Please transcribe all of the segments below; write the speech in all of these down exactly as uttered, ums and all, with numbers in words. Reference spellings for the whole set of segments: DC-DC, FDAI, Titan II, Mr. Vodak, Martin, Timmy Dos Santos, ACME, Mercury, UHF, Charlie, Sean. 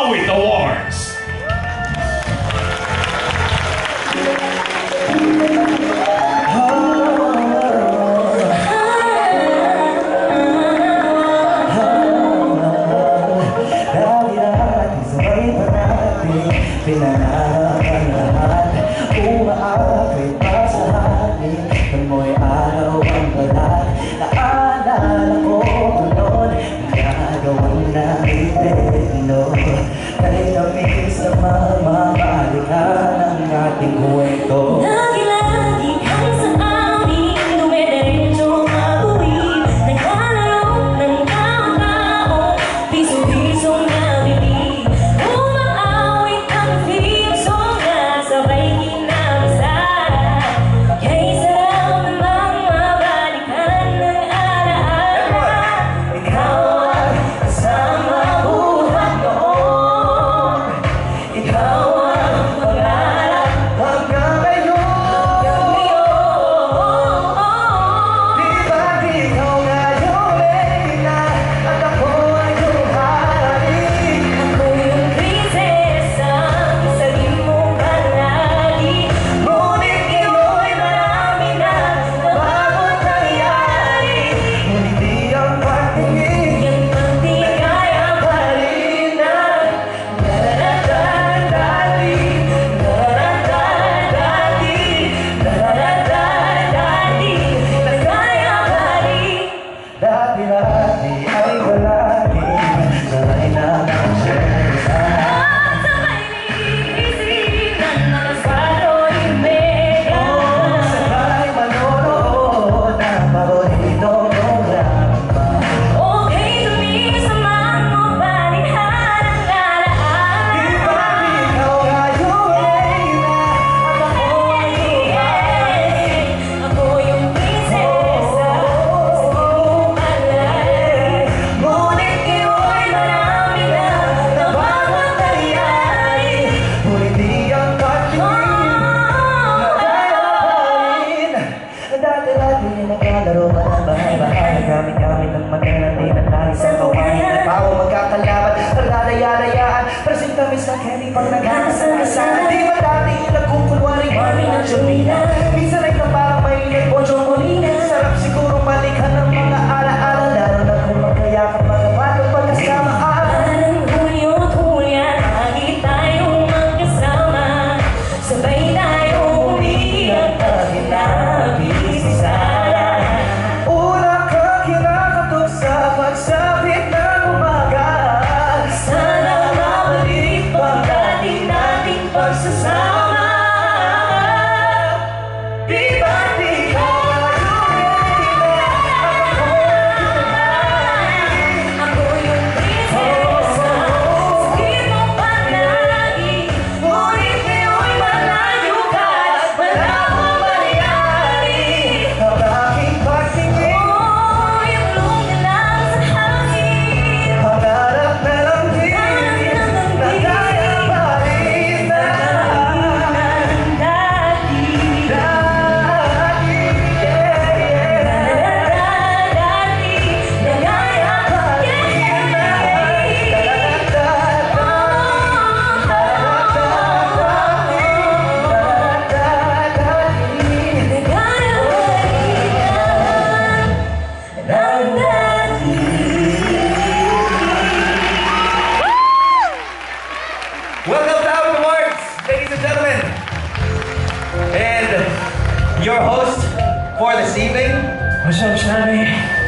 Now with awards.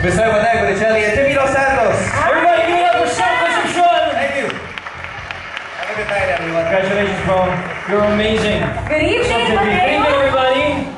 Mister Vodak with Charlie and Timmy Dos Santos. Everybody give it up for Sean, for Sean. Thank you. Have a good night, everyone. Congratulations, bro. You're amazing. Good evening. Thank you, everybody.